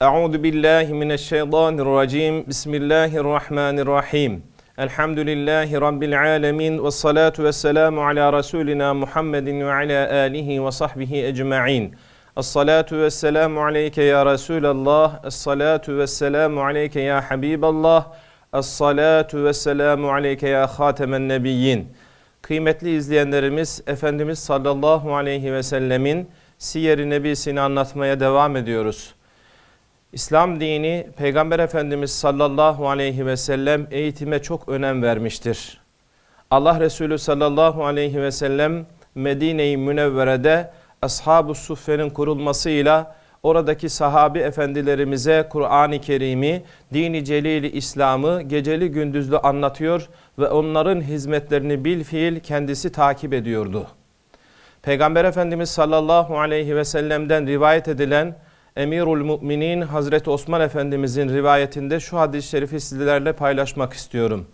Euzu billahi mineşşeytanirracim. Bismillahirrahmanirrahim. Elhamdülillahi rabbil alamin ve salatu vesselamu ala rasulina Muhammedin ve ala alihi ve sahbihi ecmaîn. Es-salatu vesselamu aleyke ya Resulallah. Es-salatu vesselamu aleyke ya Habiballah. Es-salatu vesselamu aleyke ya Hatemen Nebiyyin. Kıymetli izleyenlerimiz, Efendimiz sallallahu aleyhi ve sellemin Siyer-i Nebisini anlatmaya devam ediyoruz. İslam dini, Peygamber Efendimiz sallallahu aleyhi ve sellem eğitime çok önem vermiştir. Allah Resulü sallallahu aleyhi ve sellem Medine-i Münevvere'de Ashab-ı Suffe'nin kurulmasıyla oradaki sahabi efendilerimize Kur'an-ı Kerim'i, dini celili İslam'ı geceli gündüzlü anlatıyor ve onların hizmetlerini bilfiil kendisi takip ediyordu. Peygamber Efendimiz sallallahu aleyhi ve sellem'den rivayet edilen Emirül Müminin Hazreti Osman Efendimizin rivayetinde şu hadis-i şerifi sizlerle paylaşmak istiyorum.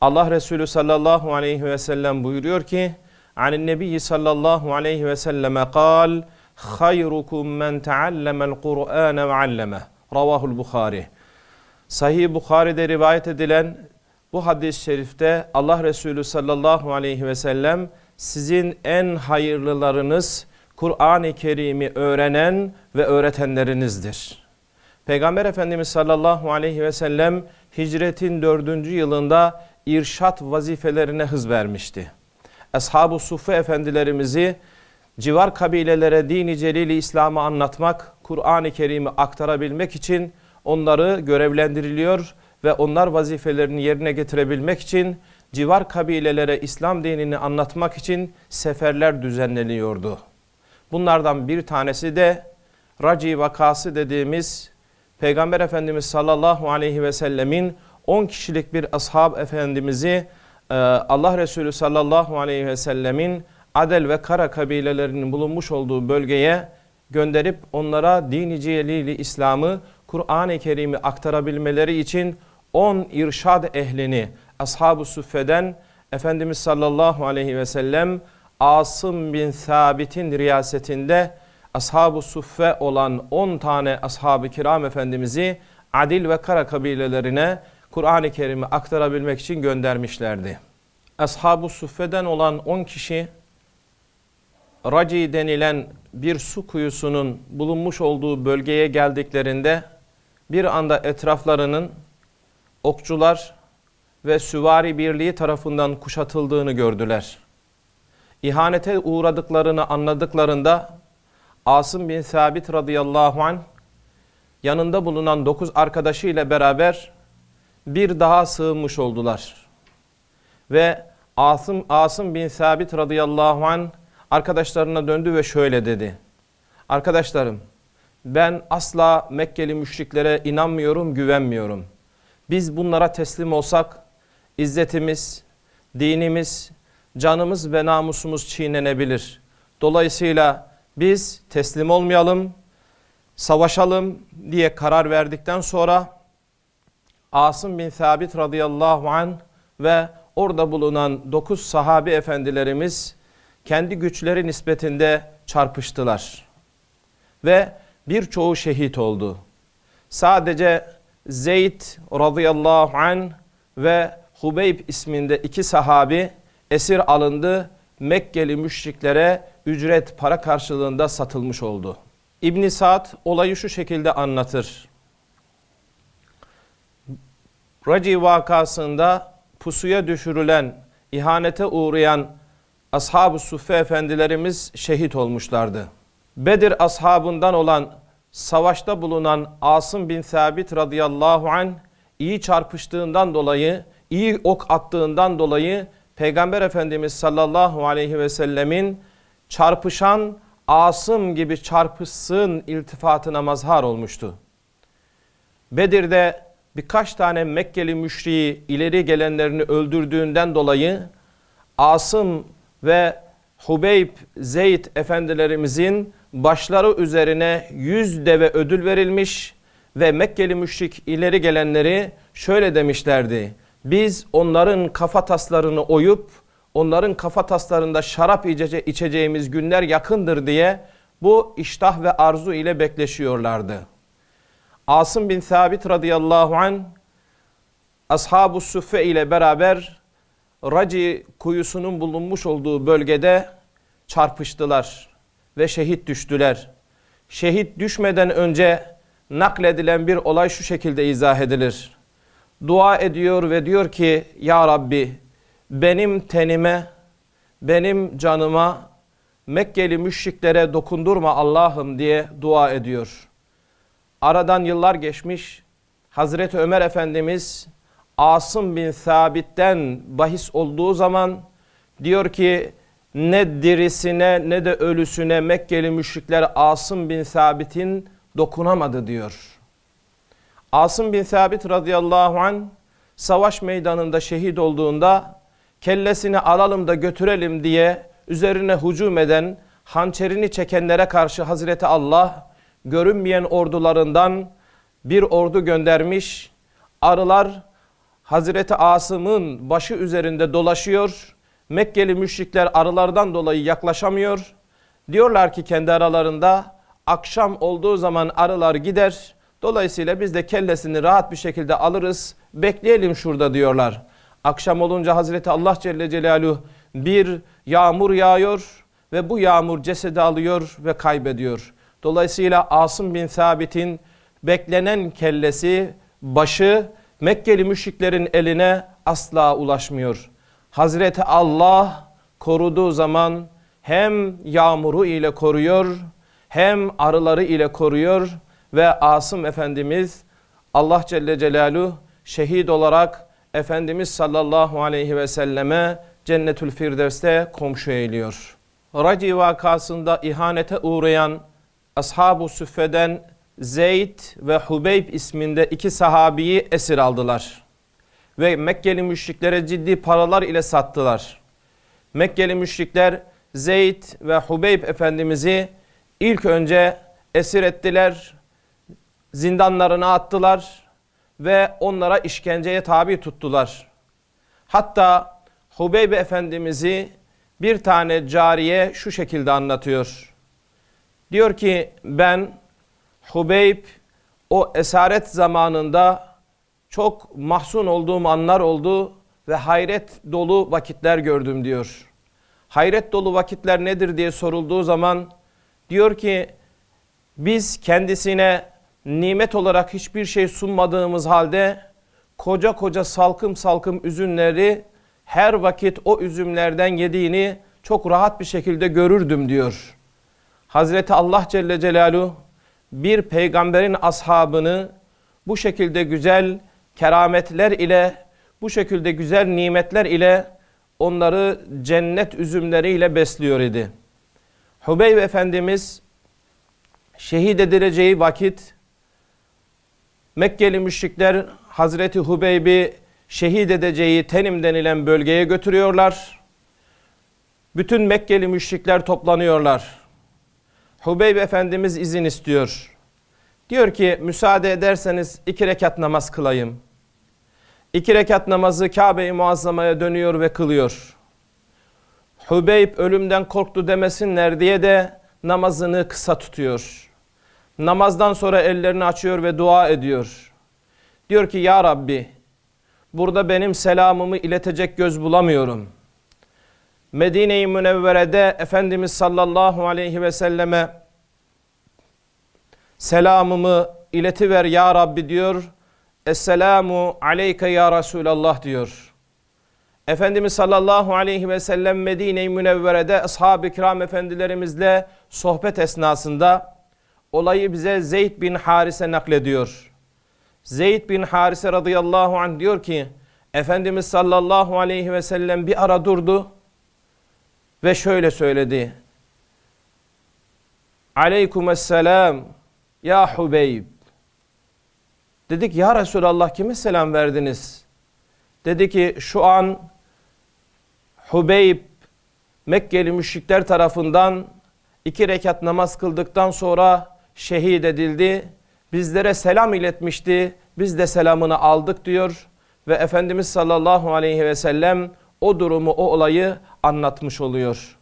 Allah Resulü sallallahu aleyhi ve sellem buyuruyor ki: "Anin Nebiyyi sallallahu aleyhi ve selleme kal: Hayrukum men taallama'l Kur'ane ve alleme." Ravahul Buhari. Sahih Buhari'de rivayet edilen bu hadis-i şerifte Allah Resulü sallallahu aleyhi ve sellem sizin en hayırlılarınız Kur'an-ı Kerim'i öğrenen ve öğretenlerinizdir. Peygamber Efendimiz sallallahu aleyhi ve sellem hicretin 4. yılında irşat vazifelerine hız vermişti. Ashab-ı Suffe efendilerimizi civar kabilelere dini celili İslam'ı anlatmak, Kur'an-ı Kerim'i aktarabilmek için onları görevlendiriliyor ve onlar vazifelerini yerine getirebilmek için civar kabilelere İslam dinini anlatmak için seferler düzenleniyordu. Bunlardan bir tanesi de Raci vakası dediğimiz Peygamber Efendimiz sallallahu aleyhi ve sellemin 10 kişilik bir ashab efendimizi Allah Resulü sallallahu aleyhi ve sellemin Adel ve Kara kabilelerinin bulunmuş olduğu bölgeye gönderip onlara dini celili İslam'ı, Kur'an-ı Kerim'i aktarabilmeleri için 10 irşad ehlini Ashab-ı Suffe'den Efendimiz sallallahu aleyhi ve sellem Asım bin Sabit'in riyasetinde Ashab-ı Suffe olan 10 tane ashab-ı kiram efendimizi Adil ve Kara kabilelerine Kur'an-ı Kerim'i aktarabilmek için göndermişlerdi. Ashab-ı Suffe'den olan 10 kişi Raci denilen bir su kuyusunun bulunmuş olduğu bölgeye geldiklerinde bir anda etraflarının okçular ve süvari birliği tarafından kuşatıldığını gördüler. İhanete uğradıklarını anladıklarında Asım bin Sabit radıyallahu anh yanında bulunan 9 arkadaşı ile beraber bir daha sığınmış oldular. Ve Asım bin Sabit radıyallahu anh arkadaşlarına döndü ve şöyle dedi: "Arkadaşlarım, ben asla Mekkeli müşriklere inanmıyorum, güvenmiyorum. Biz bunlara teslim olsak izzetimiz, dinimiz, canımız ve namusumuz çiğnenebilir. Dolayısıyla biz teslim olmayalım, savaşalım" diye karar verdikten sonra Asım bin Sabit radıyallahu anh ve orada bulunan 9 sahabi efendilerimiz kendi güçleri nispetinde çarpıştılar. Ve birçoğu şehit oldu. Sadece Zeyd radıyallahu anh ve Hubeyb isminde 2 sahabi esir alındı. Mekkeli müşriklere ücret para karşılığında satılmış oldu. İbn-i Sa'd olayı şu şekilde anlatır: Raci vakasında pusuya düşürülen, ihanete uğrayan Ashab-ı Suffe efendilerimiz şehit olmuşlardı. Bedir ashabından olan savaşta bulunan Asım bin Sabit radıyallahu anh iyi çarpıştığından dolayı, iyi ok attığından dolayı Peygamber Efendimiz sallallahu aleyhi ve sellemin "çarpışan Asım gibi çarpışsın" iltifatına mazhar olmuştu. Bedir'de birkaç tane Mekkeli müşriği ileri gelenlerini öldürdüğünden dolayı Asım ve Hubeyb, Zeyd efendilerimizin başları üzerine 100 deve ödül verilmiş ve Mekkeli müşrik ileri gelenleri şöyle demişlerdi: "Biz onların kafa taslarını oyup onların kafa taslarında şarap içeceğimiz günler yakındır" diye bu iştah ve arzu ile bekleşiyorlardı. Asım bin Sabit radıyallahu anh Ashab-ı Suffe ile beraber Raci kuyusunun bulunmuş olduğu bölgede çarpıştılar ve şehit düştüler. Şehit düşmeden önce nakledilen bir olay şu şekilde izah edilir. Dua ediyor ve diyor ki, ya Rabbi benim tenime, benim canıma Mekkeli müşriklere dokundurma Allah'ım diye dua ediyor. Aradan yıllar geçmiş, Hazreti Ömer Efendimiz Asım bin Sabit'ten bahis olduğu zaman diyor ki, ne dirisine ne de ölüsüne Mekkeli müşrikler Asım bin Sabit'in dokunamadı diyor. Asım bin Sabit radıyallahu anh savaş meydanında şehit olduğunda kellesini alalım da götürelim diye üzerine hücum eden, hançerini çekenlere karşı Hazreti Allah görünmeyen ordularından bir ordu göndermiş. Arılar Hazreti Asım'ın başı üzerinde dolaşıyor. Mekkeli müşrikler arılardan dolayı yaklaşamıyor. Diyorlar ki kendi aralarında, akşam olduğu zaman arılar gider. Dolayısıyla biz de kellesini rahat bir şekilde alırız. Bekleyelim şurada diyorlar. Akşam olunca Hazreti Allah Celle Celaluhu bir yağmur yağıyor ve bu yağmur cesedi alıyor ve kaybediyor. Dolayısıyla Asım bin Sabit'in beklenen kellesi, başı Mekkeli müşriklerin eline asla ulaşmıyor. Hazreti Allah koruduğu zaman hem yağmuru ile koruyor, hem arıları ile koruyor ve Asım Efendimiz Allah Celle Celaluhu şehit olarak Efendimiz sallallahu aleyhi ve selleme Cennetül Firdevs'te komşu eğiliyor. Raci vakasında ihanete uğrayan Ashab-ı Süffe'den Zeyd ve Hubeyb isminde iki sahabiyi esir aldılar. Ve Mekkeli müşriklere ciddi paralar ile sattılar. Mekkeli müşrikler Zeyd ve Hubeyb Efendimiz'i ilk önce esir ettiler, zindanlarına attılar ve onlara işkenceye tabi tuttular. Hatta Hubeyb Efendimiz'i bir tane cariye şu şekilde anlatıyor. Diyor ki, ben Hubeyb o esaret zamanında çok mahzun olduğum anlar oldu ve hayret dolu vakitler gördüm diyor. Hayret dolu vakitler nedir diye sorulduğu zaman diyor ki, biz kendisine nimet olarak hiçbir şey sunmadığımız halde koca koca salkım salkım üzümleri her vakit o üzümlerden yediğini çok rahat bir şekilde görürdüm diyor. Hazreti Allah Celle Celaluhu bir peygamberin ashabını bu şekilde güzel kerametler ile, bu şekilde güzel nimetler ile onları cennet üzümleriyle besliyor idi. Hubeyb Efendimiz şehit edileceği vakit Mekkeli müşrikler Hazreti Hubeyb'i şehit edeceği Tenim denilen bölgeye götürüyorlar. Bütün Mekkeli müşrikler toplanıyorlar. Hubeyb Efendimiz izin istiyor. Diyor ki, müsaade ederseniz 2 rekat namaz kılayım. 2 rekat namazı Kabe-i Muazzama'ya dönüyor ve kılıyor. Hubeyb ölümden korktu demesinler diye de namazını kısa tutuyor. Namazdan sonra ellerini açıyor ve dua ediyor. Diyor ki, ya Rabbi burada benim selamımı iletecek göz bulamıyorum. Medine-i Münevvere'de Efendimiz sallallahu aleyhi ve selleme selamımı iletiver ya Rabbi diyor. Esselamu aleyke ya Resulallah diyor. Efendimiz sallallahu aleyhi ve sellem Medine-i Münevvere'de ashab-ı kiram efendilerimizle sohbet esnasında olayı bize Zeyd bin Harise naklediyor. Zeyd bin Harise radıyallahu anh diyor ki, Efendimiz sallallahu aleyhi ve sellem bir ara durdu ve şöyle söyledi. Aleykümesselam ya Hubeyb. Dedik, ya Resulallah kime selam verdiniz? Dedi ki, şu an Hubeyb Mekkeli müşrikler tarafından 2 rekat namaz kıldıktan sonra şehit edildi. Bizlere selam iletmişti. Biz de selamını aldık diyor. Ve Efendimiz sallallahu aleyhi ve sellem o durumu, o olayı anlatmış oluyor.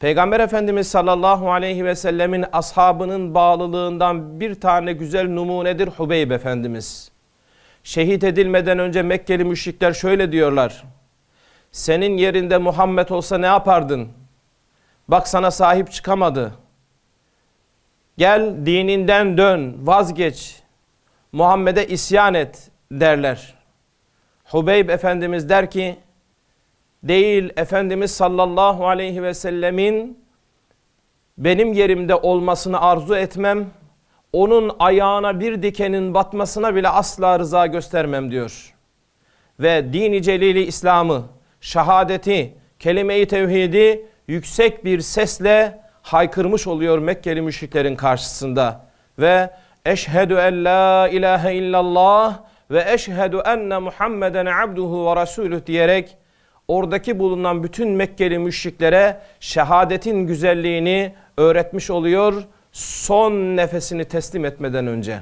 Peygamber Efendimiz sallallahu aleyhi ve sellemin ashabının bağlılığından bir tane güzel numunedir Hubeyb Efendimiz. Şehit edilmeden önce Mekkeli müşrikler şöyle diyorlar: senin yerinde Muhammed olsa ne yapardın? Bak sana sahip çıkamadı. Gel dininden dön, vazgeç. Muhammed'e isyan et derler. Hubeyb Efendimiz der ki, değil, Efendimiz sallallahu aleyhi ve sellemin benim yerimde olmasını arzu etmem, onun ayağına bir dikenin batmasına bile asla rıza göstermem diyor. Ve dini celili İslam'ı, şahadeti, kelime-i tevhidi yüksek bir sesle haykırmış oluyor Mekkeli müşriklerin karşısında. Ve eşhedü en la ilahe illallah ve eşhedü enne Muhammeden abduhu ve rasuluh diyerek oradaki bulunan bütün Mekkeli müşriklere şehadetin güzelliğini öğretmiş oluyor son nefesini teslim etmeden önce.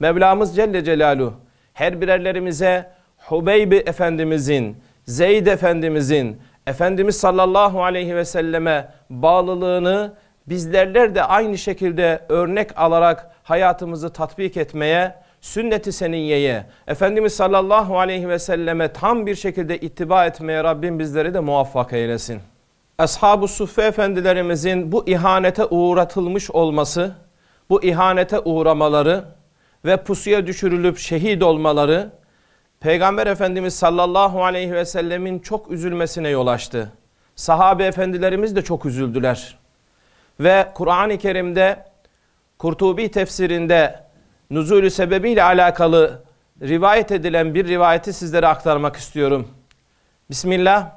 Mevlamız Celle Celaluhu her birerlerimize Hubeyb Efendimizin, Zeyd Efendimizin, Efendimiz sallallahu aleyhi ve selleme bağlılığını bizlerler de aynı şekilde örnek alarak hayatımızı tatbik etmeye, sünnet-i seniyyeye, Efendimiz sallallahu aleyhi ve selleme tam bir şekilde ittiba etmeye Rabbim bizleri de muvaffak eylesin. Ashab-ı Suffe efendilerimizin bu ihanete uğratılmış olması, bu ihanete uğramaları ve pusuya düşürülüp şehit olmaları, Peygamber Efendimiz sallallahu aleyhi ve sellemin çok üzülmesine yol açtı. Sahabe efendilerimiz de çok üzüldüler. Ve Kur'an-ı Kerim'de, Kurtubi tefsirinde nuzulü sebebiyle alakalı rivayet edilen bir rivayeti sizlere aktarmak istiyorum. Bismillah.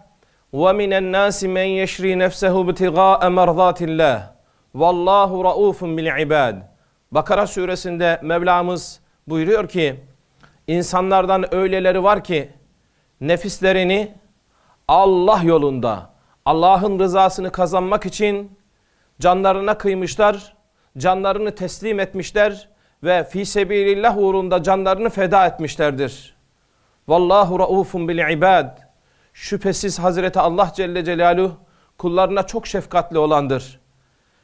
وَمِنَ النَّاسِ مَنْ يَشْرِي نَفْسَهُ بِتِغَاءَ مَرْضَاتِ اللّٰهِ وَاللّٰهُ رَؤُوفٌ بِالْعِبَادِ Bakara suresinde Mevlamız buyuruyor ki, İnsanlardan öyleleri var ki nefislerini Allah yolunda, Allah'ın rızasını kazanmak için canlarına kıymışlar, canlarını teslim etmişler ve fîsebilillah uğrunda canlarını feda etmişlerdir. Vallahu raufun bil ibad. Şüphesiz Hazreti Allah Celle Celaluhu kullarına çok şefkatli olandır.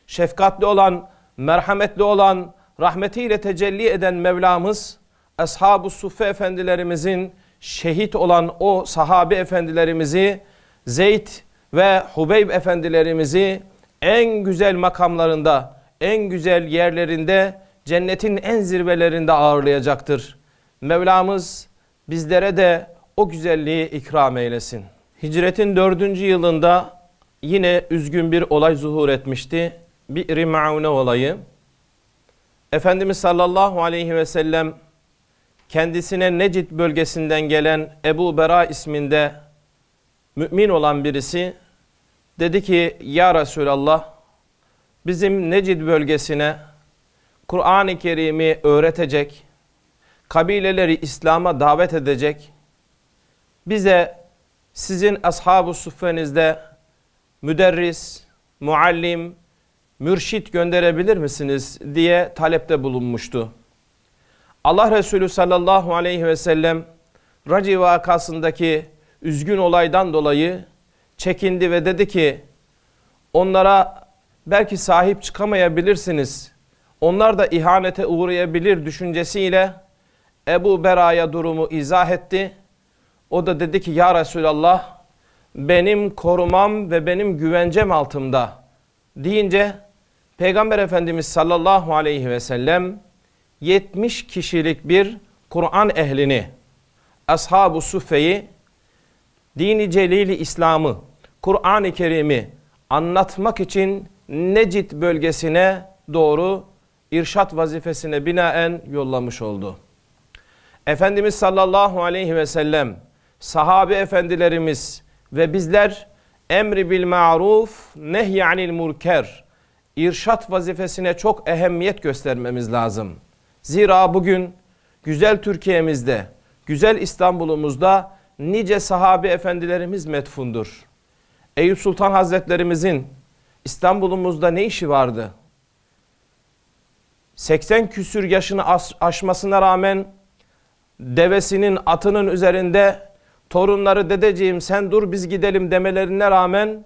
Şefkatli olan, merhametli olan, rahmetiyle tecelli eden Mevlamız Ashab-ı Suffe efendilerimizin, şehit olan o sahabe efendilerimizi, Zeyd ve Hubeyb efendilerimizi en güzel makamlarında, en güzel yerlerinde, cennetin en zirvelerinde ağırlayacaktır. Mevlamız bizlere de o güzelliği ikram eylesin. Hicretin 4. yılında yine üzgün bir olay zuhur etmişti. Bir Ma'une olayı. Efendimiz sallallahu aleyhi ve sellem kendisine Necid bölgesinden gelen Ebu Bera isminde mümin olan birisi dedi ki, ya Resulallah, bizim Necid bölgesine Kur'an-ı Kerim'i öğretecek, kabileleri İslam'a davet edecek, bize sizin ashab-ı suffenizde müderris, muallim, mürşit gönderebilir misiniz diye talepte bulunmuştu. Allah Resulü sallallahu aleyhi ve sellem Raci vakasındaki üzgün olaydan dolayı çekindi ve dedi ki, onlara belki sahip çıkamayabilirsiniz, onlar da ihanete uğrayabilir düşüncesiyle Ebu Bera'ya durumu izah etti. O da dedi ki, ya Resulallah, benim korumam ve benim güvencem altımda deyince Peygamber Efendimiz sallallahu aleyhi ve sellem 70 kişilik bir Kur'an ehlini, Ashab-ı Suffe'yi, dini celili İslam'ı, Kur'an-ı Kerim'i anlatmak için Necid bölgesine doğru irşat vazifesine binaen yollamış oldu. Efendimiz sallallahu aleyhi ve sellem, sahabe efendilerimiz ve bizler emri bil ma'ruf, nehy anil münker, irşat vazifesine çok ehemmiyet göstermemiz lazım. Zira bugün güzel Türkiye'mizde, güzel İstanbul'umuzda nice sahabe efendilerimiz metfundur. Eyüp Sultan Hazretlerimizin İstanbul'umuzda ne işi vardı? 80 küsür yaşını aşmasına rağmen devesinin, atının üzerinde torunları, dedeciğim sen dur biz gidelim demelerine rağmen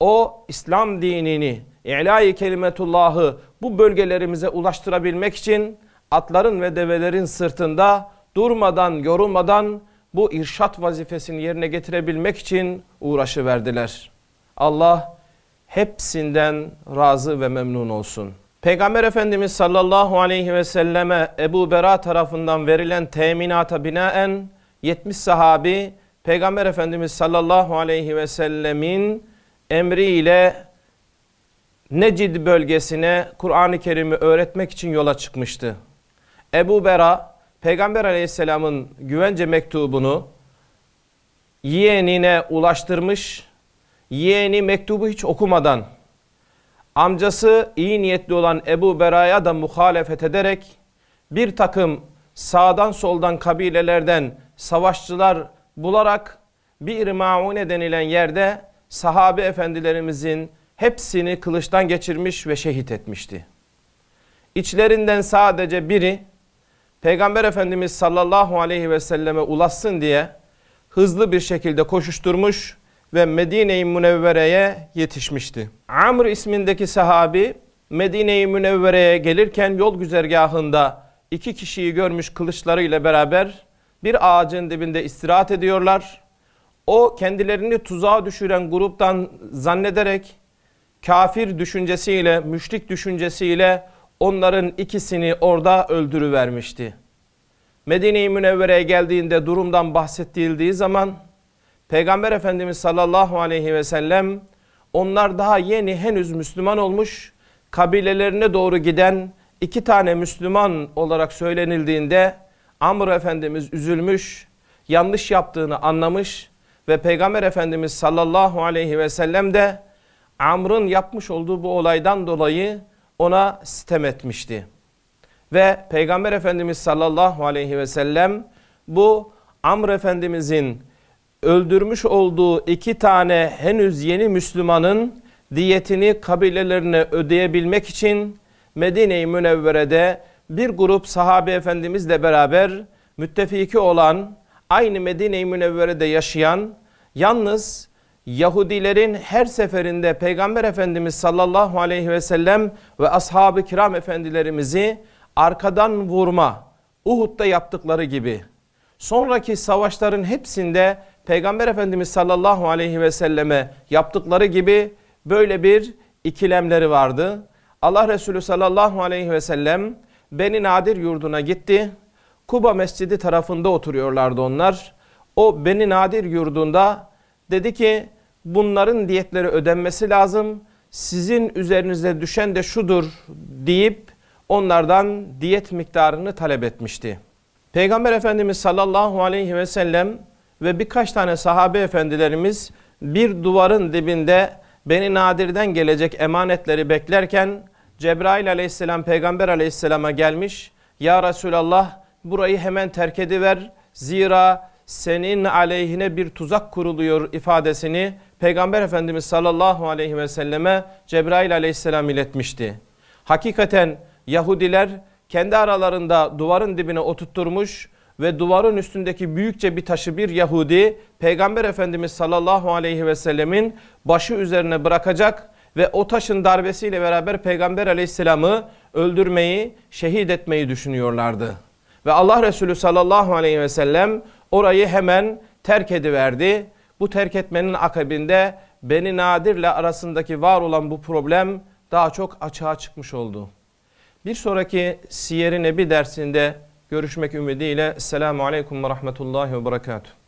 o İslam dinini, İla-i Kelimetullah'ı bu bölgelerimize ulaştırabilmek için atların ve develerin sırtında durmadan, yorulmadan bu irşat vazifesini yerine getirebilmek için uğraşıverdiler. Allah hepsinden razı ve memnun olsun. Peygamber Efendimiz sallallahu aleyhi ve selleme Ebu Bera tarafından verilen teminata binaen 70 sahabi Peygamber Efendimiz sallallahu aleyhi ve sellemin emriyle Necid bölgesine Kur'an-ı Kerim'i öğretmek için yola çıkmıştı. Ebu Bera Peygamber Aleyhisselam'ın güvence mektubunu yeğenine ulaştırmış. Yeğeni mektubu hiç okumadan amcası iyi niyetli olan Ebu Bera'ya da muhalefet ederek bir takım sağdan soldan kabilelerden savaşçılar bularak bir Ma'une denilen yerde sahabe efendilerimizin hepsini kılıçtan geçirmiş ve şehit etmişti. İçlerinden sadece biri Peygamber Efendimiz sallallahu aleyhi ve selleme ulaşsın diye hızlı bir şekilde koşuşturmuş ve Medine-i Münevvere'ye yetişmişti. Amr ismindeki sahabi Medine-i Münevvere'ye gelirken yol güzergahında iki kişiyi görmüş kılıçlarıyla beraber bir ağacın dibinde istirahat ediyorlar. O kendilerini tuzağa düşüren gruptan zannederek kafir düşüncesiyle, müşrik düşüncesiyle onların ikisini orada öldürüvermişti. Medine-i Münevvere'ye geldiğinde durumdan bahsedildiği zaman Peygamber Efendimiz sallallahu aleyhi ve sellem onlar daha yeni henüz Müslüman olmuş kabilelerine doğru giden iki tane Müslüman olarak söylenildiğinde Amr Efendimiz üzülmüş, yanlış yaptığını anlamış ve Peygamber Efendimiz sallallahu aleyhi ve sellem de Amr'ın yapmış olduğu bu olaydan dolayı ona sitem etmişti. Ve Peygamber Efendimiz sallallahu aleyhi ve sellem bu Amr Efendimizin öldürmüş olduğu iki tane henüz yeni Müslümanın diyetini kabilelerine ödeyebilmek için Medine-i Münevvere'de bir grup sahabe efendimizle beraber müttefiki olan, aynı Medine-i Münevvere'de yaşayan, yalnız Yahudilerin her seferinde Peygamber Efendimiz sallallahu aleyhi ve sellem ve ashab-ı kiram efendilerimizi arkadan vurma, Uhud'da yaptıkları gibi sonraki savaşların hepsinde Peygamber Efendimiz sallallahu aleyhi ve selleme yaptıkları gibi böyle bir ikilemleri vardı. Allah Resulü sallallahu aleyhi ve sellem Beni Nadir yurduna gitti. Kuba Mescidi tarafında oturuyorlardı onlar. O Beni Nadir yurdunda dedi ki bunların diyetleri ödenmesi lazım. Sizin üzerinize düşen de şudur deyip onlardan diyet miktarını talep etmişti. Peygamber Efendimiz sallallahu aleyhi ve sellem ve birkaç tane sahabe efendilerimiz bir duvarın dibinde Beni Nadir'den gelecek emanetleri beklerken Cebrail aleyhisselam Peygamber aleyhisselama gelmiş. Ya Resulallah burayı hemen terk ediver zira senin aleyhine bir tuzak kuruluyor ifadesini Peygamber Efendimiz sallallahu aleyhi ve selleme Cebrail aleyhisselam iletmişti. Hakikaten Yahudiler kendi aralarında duvarın dibine oturtturmuş ve duvarın üstündeki büyükçe bir taşı bir Yahudi Peygamber Efendimiz sallallahu aleyhi ve sellemin başı üzerine bırakacak ve o taşın darbesiyle beraber Peygamber aleyhisselamı öldürmeyi, şehit etmeyi düşünüyorlardı. Ve Allah Resulü sallallahu aleyhi ve sellem orayı hemen terk ediverdi. Bu terk etmenin akabinde Beni Nadir'le arasındaki var olan bu problem daha çok açığa çıkmış oldu. Bir sonraki Siyer-i Nebi dersinde görüşmek ümidiyle. Selamun Aleyküm ve Rahmetullahi ve Berekatuhu.